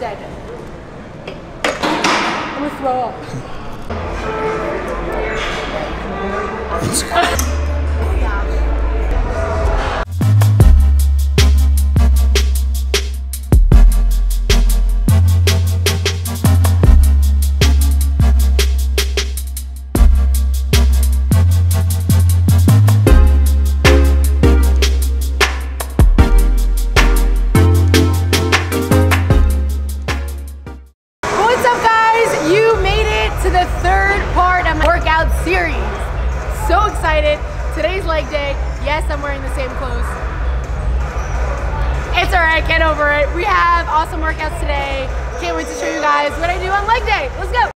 dead. I'm gonna throw up. Oh yeah. So excited. Today's leg day. Yes, I'm wearing the same clothes. It's alright, get over it. We have awesome workouts today. Can't wait to show you guys what I do on leg day. Let's go.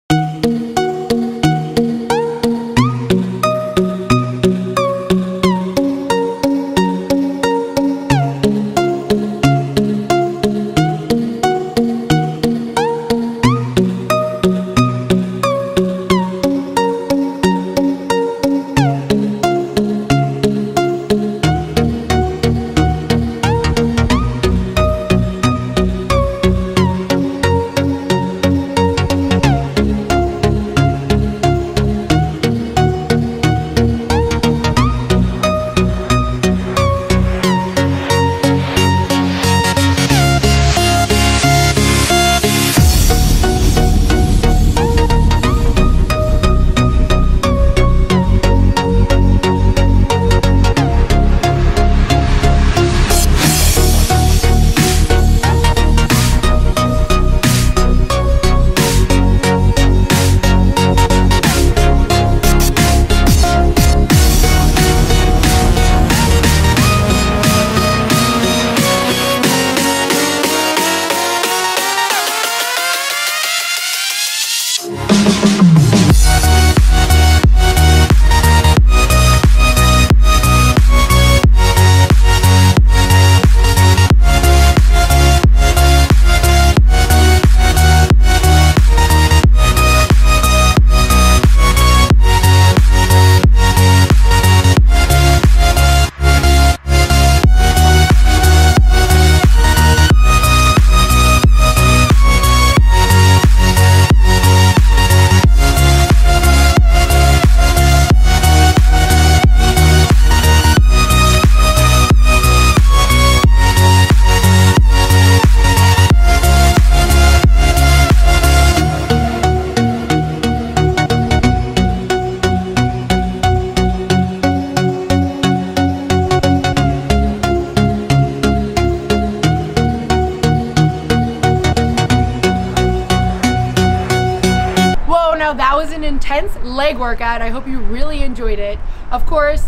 That was an intense leg workout. I hope you really enjoyed it. Of course,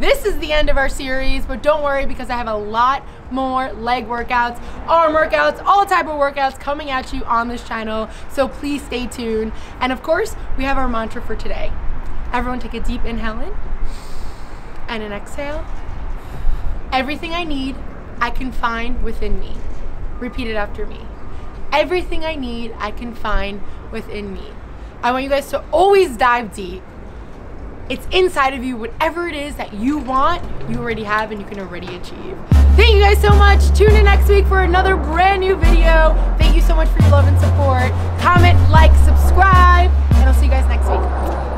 this is the end of our series, but don't worry because I have a lot more leg workouts, arm workouts, all type of workouts coming at you on this channel, so please stay tuned. And of course, we have our mantra for today. Everyone take a deep inhale in and an exhale. Everything I need, I can find within me. Repeat it after me. Everything I need, I can find within me. I want you guys to always dive deep. It's inside of you. Whatever it is that you want, you already have and you can already achieve. Thank you guys so much. Tune in next week for another brand new video. Thank you so much for your love and support. Comment, like, subscribe, and I'll see you guys next week.